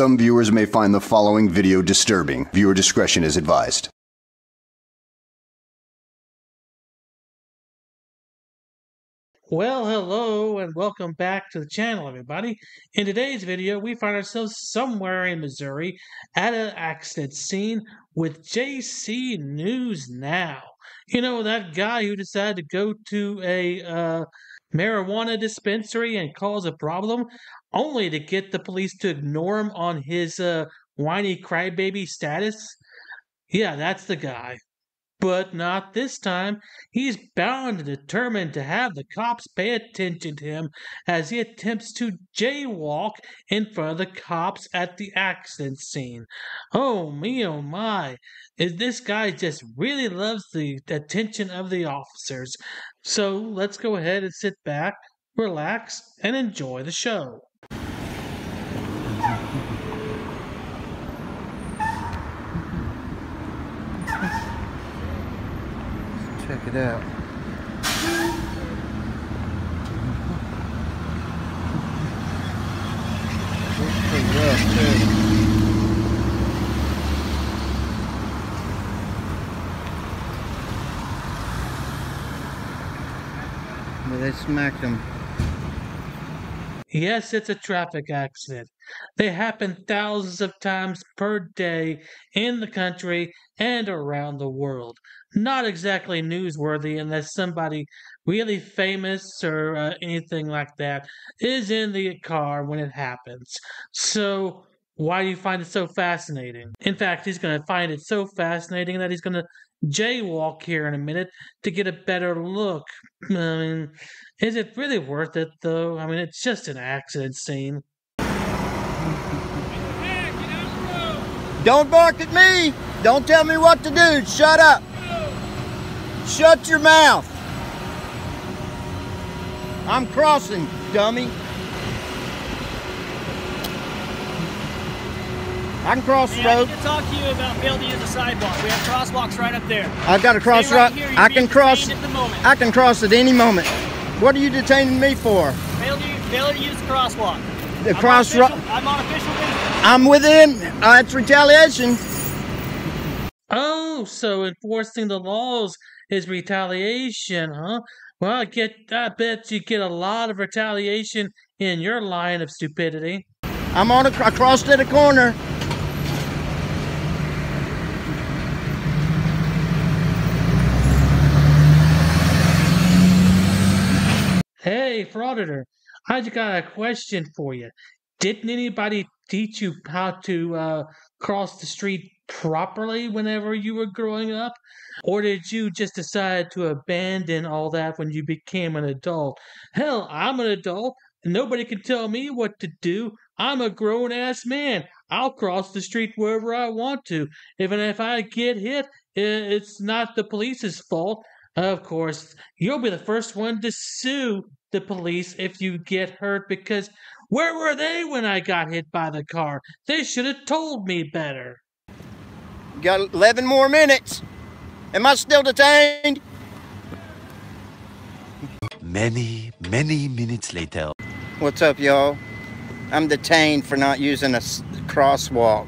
some viewers may find the following video disturbing. Viewer discretion is advised. Well, hello and welcome back to the channel, everybody. In today's video, we find ourselves somewhere in Missouri at an accident scene with JC News Now. You know, that guy who decided to go to a marijuana dispensary and cause a problem only to get the police to ignore him on his whiny crybaby status. Yeah, that's the guy. But not this time. He's bound and determined to have the cops pay attention to him as he attempts to jaywalk in front of the cops at the accident scene. Oh me, oh my. This guy just really loves the attention of the officers. So let's go ahead and sit back, relax, and enjoy the show. Check it out. That's pretty rough too. But they smacked him. Yes, it's a traffic accident. They happen thousands of times per day in the country and around the world. Not exactly newsworthy unless somebody really famous or anything like that is in the car when it happens. So why do you find it so fascinating? In fact, he's going to find it so fascinating that he's going to jaywalk here in a minute to get a better look. I mean, is it really worth it though? I mean, it's just an accident scene. Don't bark at me! Don't tell me what to do! Shut up! Shut your mouth! I'm crossing, dummy. I can cross the road. I need to talk to you about building the sidewalk. We have crosswalks right up there. I've got to cross right here. I can cross at the moment. I can cross at any moment. What are you detaining me for? Failure to use the crosswalk. The crosswalk. I'm on official business. I'm within. It's retaliation. Oh, so enforcing the laws is retaliation, huh? Well, I bet you get a lot of retaliation in your line of stupidity. I crossed at a corner. Hey, Frauditor, I just got a question for you. Didn't anybody teach you how to cross the street properly whenever you were growing up? Or did you just decide to abandon all that when you became an adult? Hell, I'm an adult, and nobody can tell me what to do. I'm a grown-ass man. I'll cross the street wherever I want to. Even if I get hit, it's not the police's fault. Of course, you'll be the first one to sue the police if you get hurt, because where were they when I got hit by the car? They should have told me better. You got 11 more minutes. Am I still detained? Many, many minutes later. What's up, y'all? I'm detained for not using a crosswalk.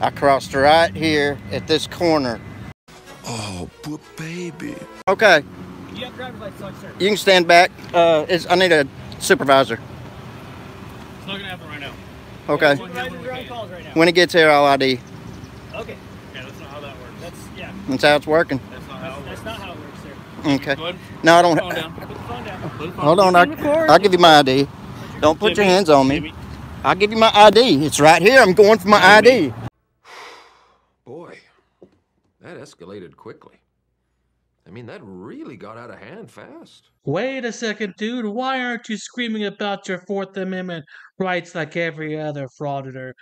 I crossed right here at this corner. Oh, poor baby. Okay. You have driver's license, sir. You can stand back. I need a supervisor. It's not going to happen right now. Okay. When it gets here, I'll ID. Okay. Yeah, that's not how that works. That's how it's working. That's not how it works, sir. Okay. Go ahead. No, I don't. Put the phone down. Put the phone down. Hold on. I'll give you my ID. Don't put your hands on me. I'll give you my ID. It's right here. I'm going for my ID. Boy. That escalated quickly. I mean, that really got out of hand fast. Wait a second, dude. Why aren't you screaming about your Fourth Amendment rights like every other frauditor?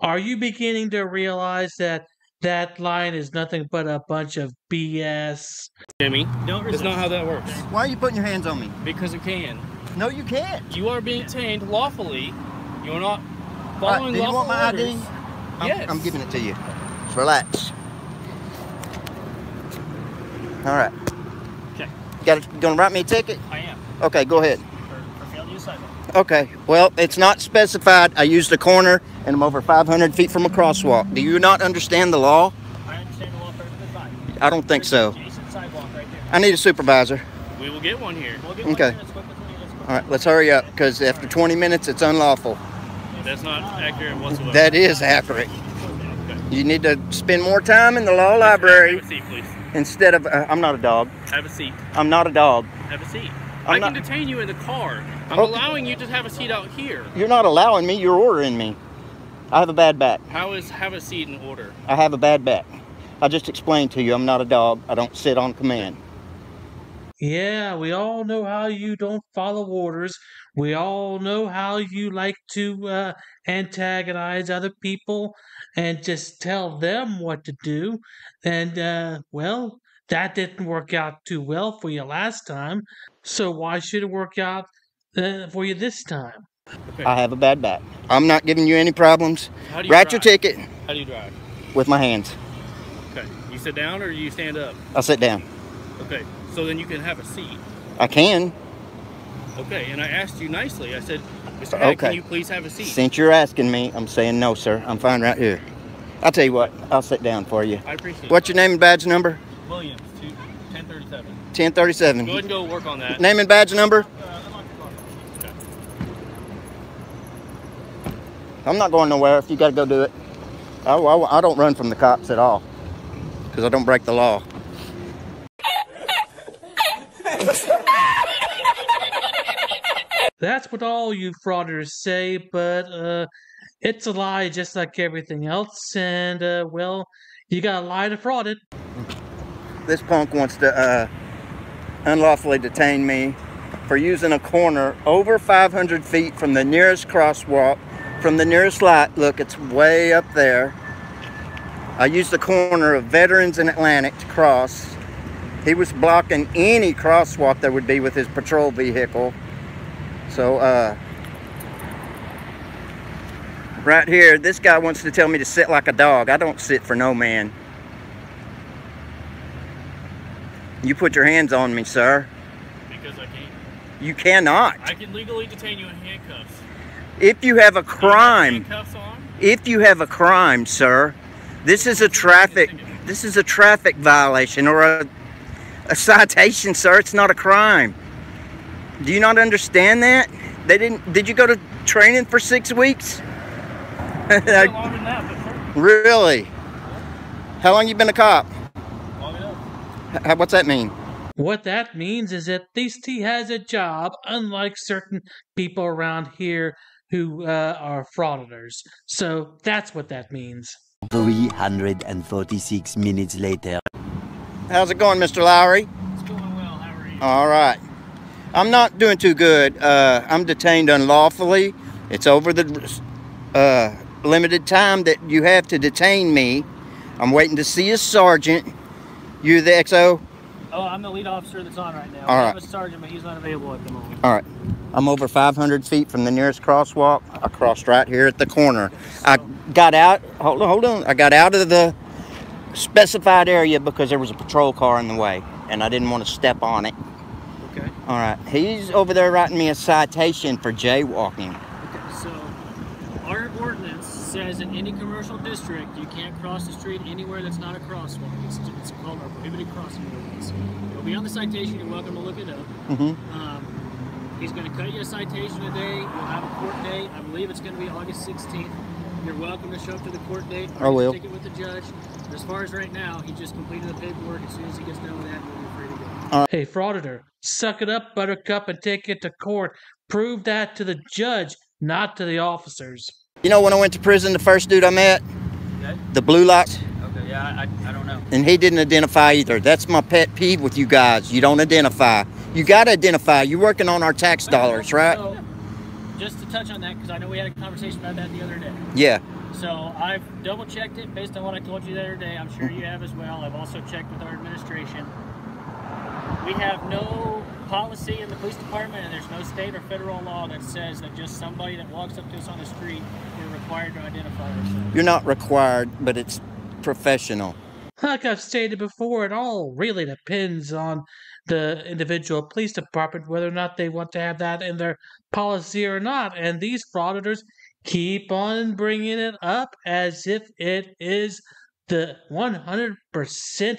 Are you beginning to realize that that line is nothing but a bunch of BS? Jimmy, don't resist. That's not how that works. Why are you putting your hands on me? Because I can. No, you can't. You are being detained lawfully. You're not following lawful orders. Do you want my ID? Yes. I'm giving it to you. Relax. All right. Okay. Gonna write me a ticket? I am. Okay, go ahead. For failed to use sidewalk. Okay, well, it's not specified. I used a corner and I'm over 500 feet from a crosswalk. Do you not understand the law? I understand the law perfectly. I don't think so. Adjacent sidewalk right there. I need a supervisor. We will get one here. We'll get one here. Let's quick, let's all right, let's hurry up, because after 20 minutes, it's unlawful. That's not accurate whatsoever. That is accurate. Okay. You need to spend more time in the law library. Have a seat, please. Instead of, I'm not a dog. Have a seat. I'm not a dog. Have a seat. I can detain you in the car. I'm allowing you to have a seat out here. You're not allowing me. You're ordering me. I have a bad back. How is have a seat in order? I have a bad back. I just explained to you. I'm not a dog. I don't sit on command. Yeah, we all know how you don't follow orders. We all know how you like to antagonize other people and just tell them what to do. And, well, that didn't work out too well for you last time. So why should it work out for you this time? Okay. I have a bad back. I'm not giving you any problems. How do you drive? Write your ticket. How do you drive? With my hands. Okay. You sit down or you stand up? I sit down. Okay. So then you can have a seat. I can. Okay. And I asked you nicely. I said, Mr. Ed, can you please have a seat? Since you're asking me, I'm saying no, sir. I'm fine right here. I'll tell you what. I'll sit down for you. I appreciate it. What's your name and badge number? Williams, 1037. 1037. Go ahead and go work on that. Name and badge number? Okay. I'm not going nowhere if you got to go do it. I don't run from the cops at all because I don't break the law. That's what all you frauditors say, but it's a lie just like everything else, and, well, you got to lie to fraud it. This punk wants to unlawfully detain me for using a corner over 500 feet from the nearest crosswalk, from the nearest light. Look, it's way up there. I used the corner of Veterans and Atlantic to cross. He was blocking any crosswalk there would be with his patrol vehicle. So right here, this guy wants to tell me to sit like a dog. I don't sit for no man. You put your hands on me, sir. Because I can't. You cannot. I can legally detain you in handcuffs. If you have a crime. Handcuffs on? If you have a crime, sir, this is a traffic. This is a traffic violation or a citation, sir. It's not a crime. Do you not understand that? They didn't. Did you go to training for 6 weeks? It's not longer than that, but sure. Really? How long you been a cop? What's that mean? What that means is at least he has a job, unlike certain people around here who are frauditors. So that's what that means. 346 minutes later. How's it going, Mr. Lowry? It's going well. How are you? All right. I'm not doing too good. I'm detained unlawfully. It's over the limited time that you have to detain me. I'm waiting to see a sergeant. You the XO? Oh, I'm the lead officer that's on right now. All right. I have a sergeant, but he's not available at the moment. All right. I'm over 500 feet from the nearest crosswalk. I crossed right here at the corner. So, I got out. Hold on, hold on. I got out of the specified area because there was a patrol car in the way, and I didn't want to step on it. Okay. All right. He's over there writing me a citation for jaywalking. Okay. So our ordinance says in any commercial district, you can't cross the street anywhere that's not a crosswalk. It's called our prohibited crossing ordinance. It'll be on the citation. You're welcome to look it up. Mm-hmm. He's going to cut you a citation today. You'll have a court date. I believe it's going to be August 16th. You're welcome to show up to the court date. I will. Take it with the judge. As far as right now, he just completed the paperwork. As soon as he gets done with that, you'll be free to go. Hey, frauditor, suck it up, buttercup, and take it to court. Prove that to the judge, not to the officers. You know, when I went to prison, the first dude I met, okay. The blue lights. Okay, yeah, I don't know. And he didn't identify either. That's my pet peeve with you guys. You don't identify. You got to identify. You're working on our tax dollars, right? So, just to touch on that, because I know we had a conversation about that the other day. Yeah. So I've double-checked it based on what I told you the other day. I'm sure you have as well. I've also checked with our administration. We have no policy in the police department, and there's no state or federal law that says that just somebody that walks up to us on the street, we're required to identify ourselves. You're not required, but it's professional. Like I've stated before, it all really depends on the individual police department, whether or not they want to have that in their policy or not. And these frauditors keep on bringing it up as if it is the 100%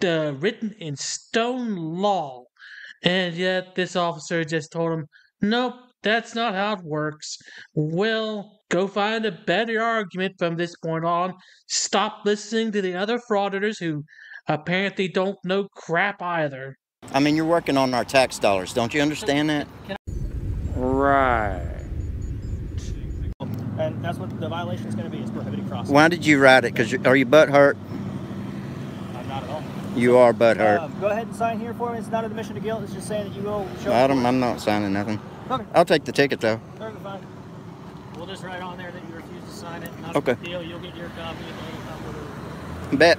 the written in stone law. And yet this officer just told him, nope, that's not how it works. Well, go find a better argument from this point on. Stop listening to the other frauditors who apparently don't know crap either. I mean, you're working on our tax dollars. Don't you understand that? Right. And that's what the violation is going to be. It's prohibited crossing. Why did you write it? Because are you butt hurt? I'm not at all. You are butt hurt. Go ahead and sign here for me. It's not an admission to guilt. It's just saying that you will show. I'm not signing nothing. Okay. I'll take the ticket though. Okay, fine. We'll just write on there that you refuse to sign it. Not okay. A deal. You'll get your copy. Bet.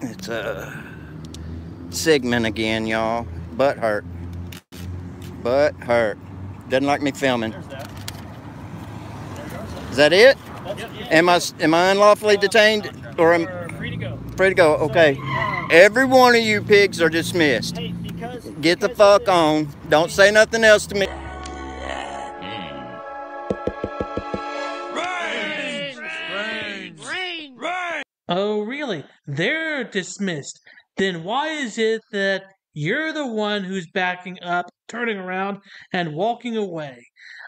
It's Sigmund again, y'all. Butt hurt. Butt hurt. Doesn't like me filming. That. Is that it? Am I unlawfully detained or am free to go? Free to go. Okay. Every one of you pigs are dismissed. Hey, get the fuck on. Don't say nothing else to me. Oh, really? They're dismissed. Then why is it that you're the one who's backing up, turning around, and walking away?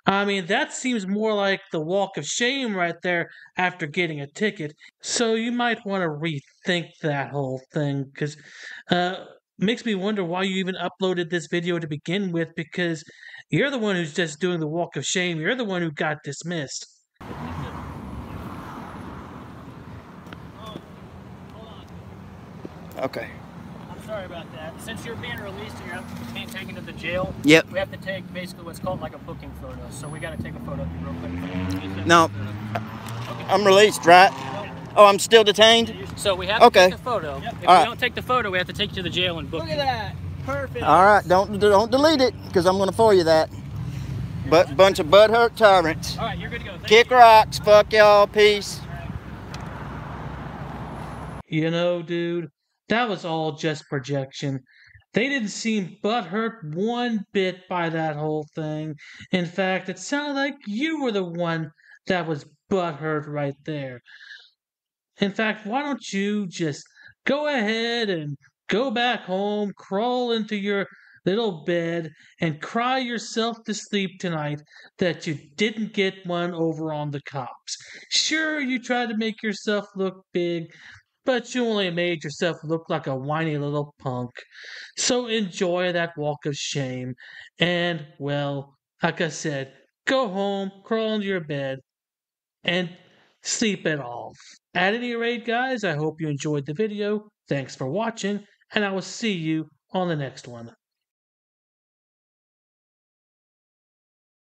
I mean, that seems more like the walk of shame right there after getting a ticket. So you might want to rethink that whole thing, because makes me wonder why you even uploaded this video to begin with, because you're the one who's just doing the walk of shame. You're the one who got dismissed. Okay. I'm sorry about that. Since you're being released and you're being taken to the jail, yep, we have to take basically what's called like a booking photo. So we got to take a photo of you real quick. No. Okay. I'm released, right? Oh, I'm still detained? So we have to okay. Take the photo. Yep. If we don't take the photo, we have to take you to the jail and book you. Look at that. Perfect. All right. Don't delete it because I'm going to foil you that. But bunch of butthurt tyrants. All right. You're good to go. Thank Kick you. Rocks. Fuck y'all. Peace. Right. You know, dude. That was all just projection. They didn't seem butthurt one bit by that whole thing. In fact, it sounded like you were the one that was butthurt right there. In fact, why don't you just go ahead and go back home, crawl into your little bed, and cry yourself to sleep tonight that you didn't get one over on the cops. Sure, you tried to make yourself look big, but you only made yourself look like a whiny little punk. So enjoy that walk of shame. And, well, like I said, go home, crawl into your bed, and sleep it off. At any rate, guys, I hope you enjoyed the video. Thanks for watching, and I will see you on the next one.